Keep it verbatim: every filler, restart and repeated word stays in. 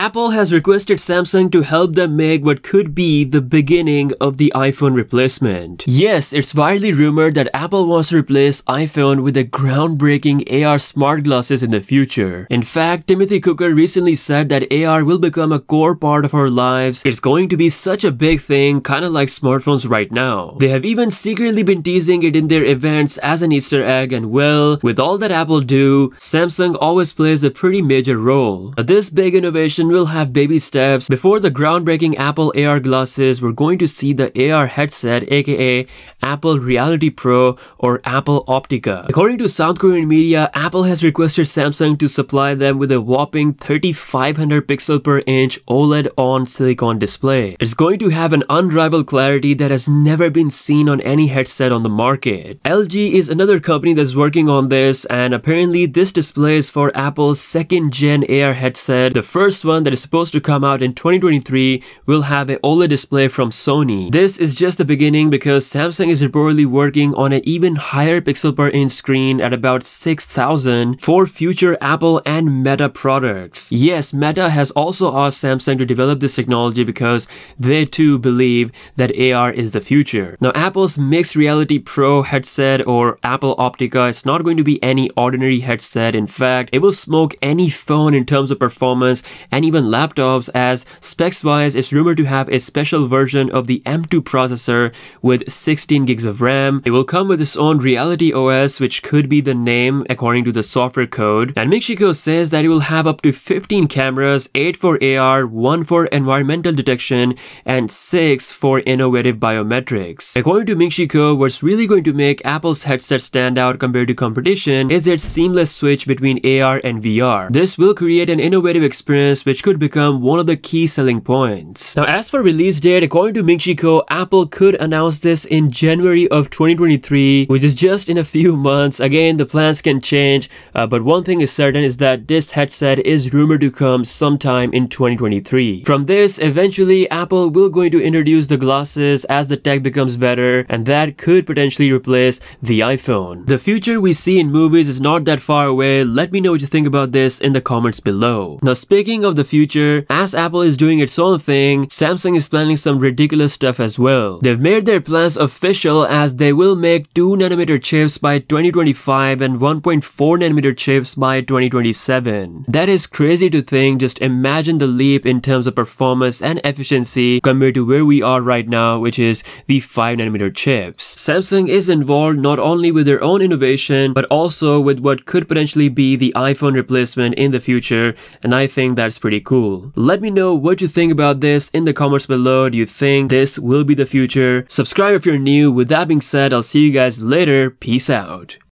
Apple has requested Samsung to help them make what could be the beginning of the iPhone replacement. Yes, it's widely rumored that Apple wants to replace iPhone with a groundbreaking A R smart glasses in the future. In fact, Timothy Cook recently said that A R will become a core part of our lives. It's going to be such a big thing, kind of like smartphones right now. They have even secretly been teasing it in their events as an Easter egg, and well, with all that Apple do, Samsung always plays a pretty major role. Now, this big innovation will have baby steps. Before the groundbreaking Apple A R glasses, we're going to see the A R headset, aka Apple Reality Pro or Apple Optica. According to South Korean media, Apple has requested Samsung to supply them with a whopping thirty-five hundred pixel per inch OLED on silicon display. It's going to have an unrivaled clarity that has never been seen on any headset on the market. L G is another company that's working on this, and apparently this display is for Apple's second gen A R headset. The first one, that is supposed to come out in twenty twenty-three, will have an OLED display from Sony. This is just the beginning, because Samsung is reportedly working on an even higher pixel per inch screen at about six thousand for future Apple and Meta products. Yes, Meta has also asked Samsung to develop this technology because they too believe that A R is the future. Now, Apple's Mixed Reality Pro headset or Apple Optica is not going to be any ordinary headset. In fact, it will smoke any phone in terms of performance and even laptops, as specs-wise, it's rumored to have a special version of the M two processor with sixteen gigs of RAM. It will come with its own Reality O S, which could be the name according to the software code. And Ming-Chi Kuo says that it will have up to fifteen cameras, eight for A R, one for environmental detection, and six for innovative biometrics. According to Ming-Chi Kuo, what's really going to make Apple's headset stand out compared to competition is its seamless switch between A R and V R. This will create an innovative experience which could become one of the key selling points. Now, as for release date, according to Ming-Chi Kuo, Apple could announce this in January of twenty twenty-three, which is just in a few months. Again, the plans can change, uh, but one thing is certain is that this headset is rumored to come sometime in twenty twenty-three. From this, eventually Apple will going to introduce the glasses as the tech becomes better, and that could potentially replace the iPhone. The future we see in movies is not that far away. Let me know what you think about this in the comments below. Now, speaking of the future, as Apple is doing its own thing, Samsung is planning some ridiculous stuff as well. They've made their plans official, as they will make two nanometer chips by twenty twenty-five and one point four nanometer chips by twenty twenty-seven. That is crazy to think. Just imagine the leap in terms of performance and efficiency compared to where we are right now, which is the five nanometer chips. Samsung is involved not only with their own innovation, but also with what could potentially be the iPhone replacement in the future, and I think that's pretty cool. Let me know what you think about this in the comments below. Do you think this will be the future? Subscribe if you're new. With that being said, I'll see you guys later. Peace out.